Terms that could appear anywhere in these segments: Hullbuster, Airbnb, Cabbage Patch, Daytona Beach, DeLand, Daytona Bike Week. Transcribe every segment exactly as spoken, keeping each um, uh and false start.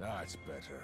That's better.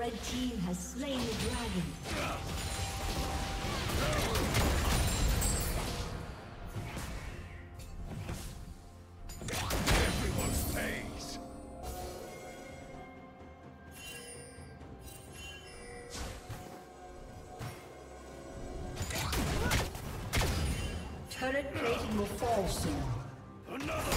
Red team has slain the dragon. Turret plating will fall soon. Another!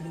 Blue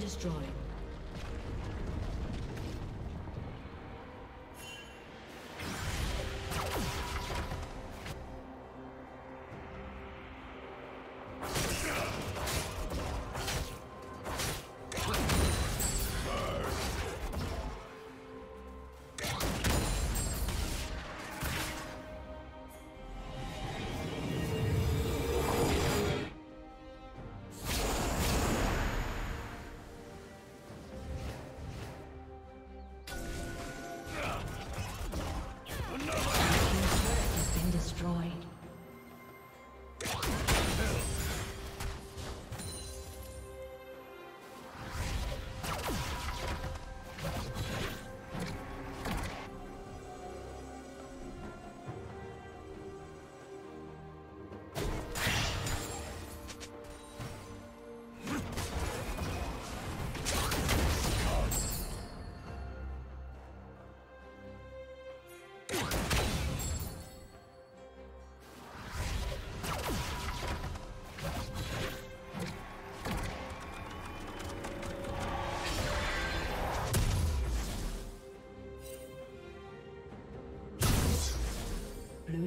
Destroyed. Blue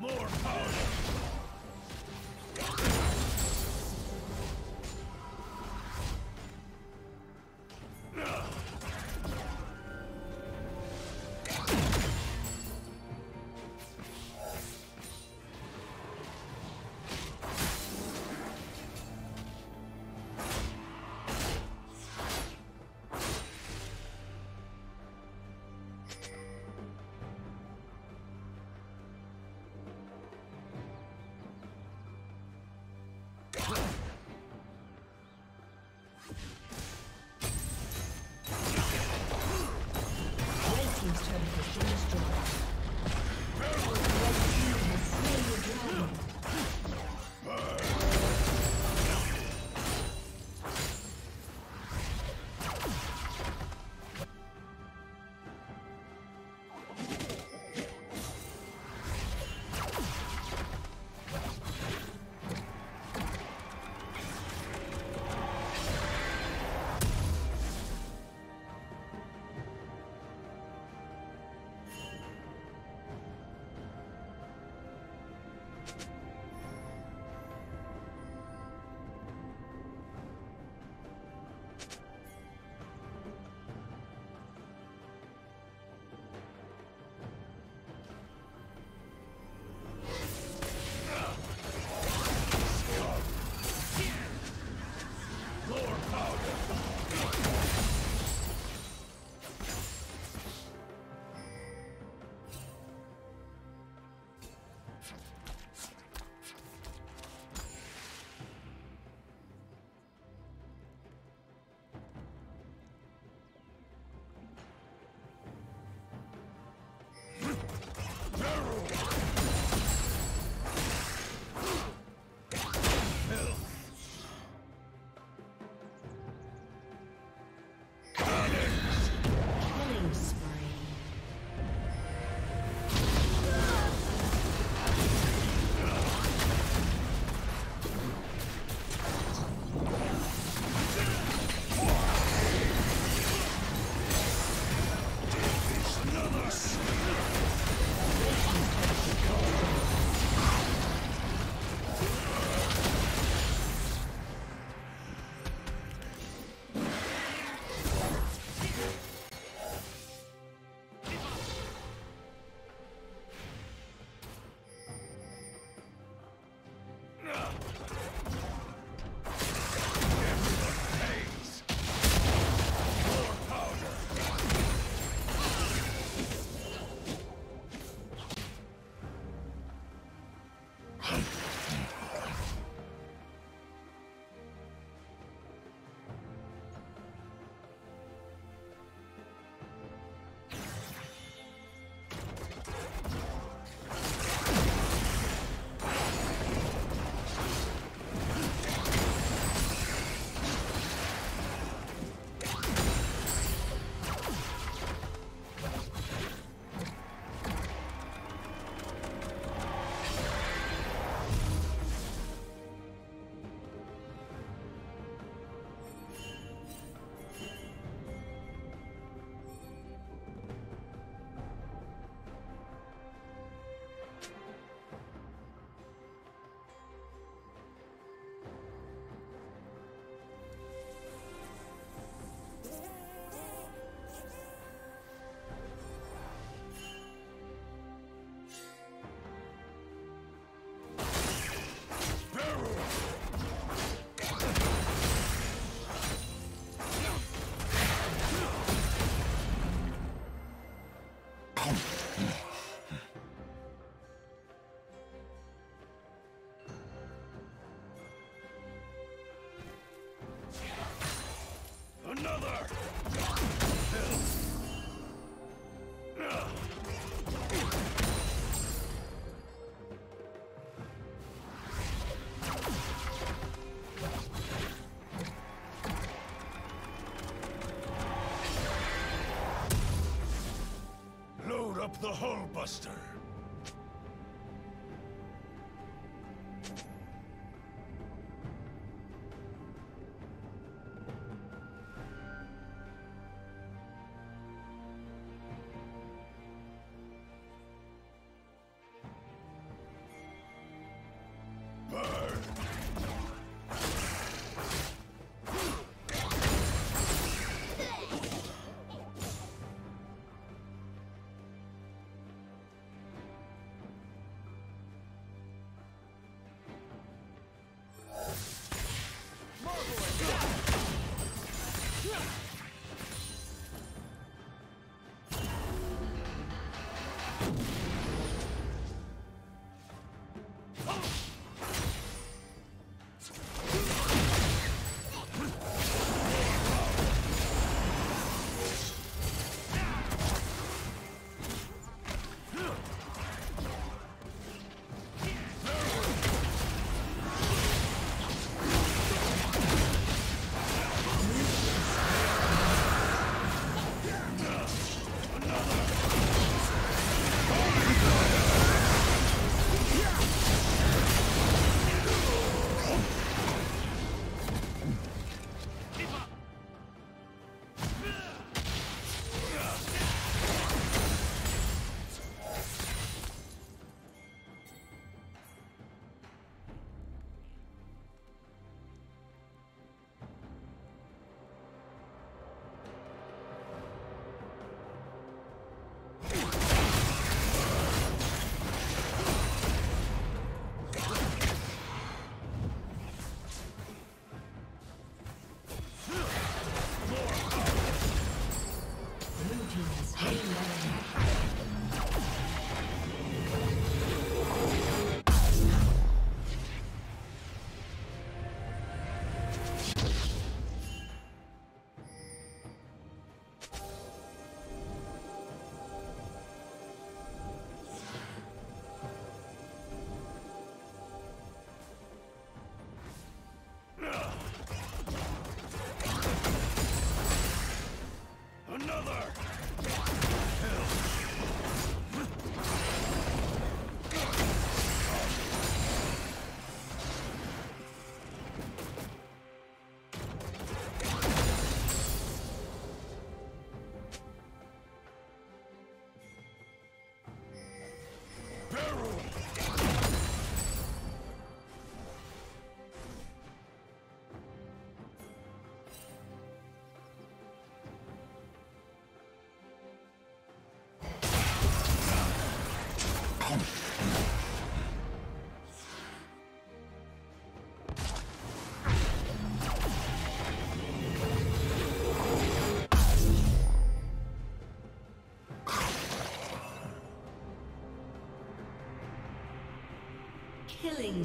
More power! up the Hullbuster. Killing